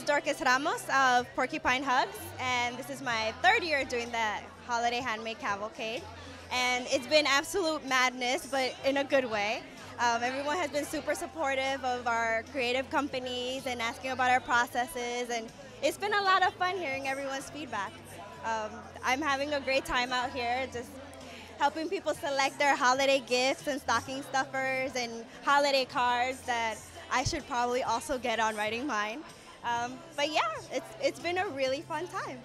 is Dorkys Ramos of Porcupine Hugs, and this is my third year doing the Holiday Handmade Cavalcade. And it's been absolute madness, but in a good way. Everyone has been super supportive of our creative companies and asking about our processes, and it's been a lot of fun hearing everyone's feedback. I'm having a great time out here, just helping people select their holiday gifts and stocking stuffers and holiday cards that I should probably also get on writing mine. But yeah, it's been a really fun time.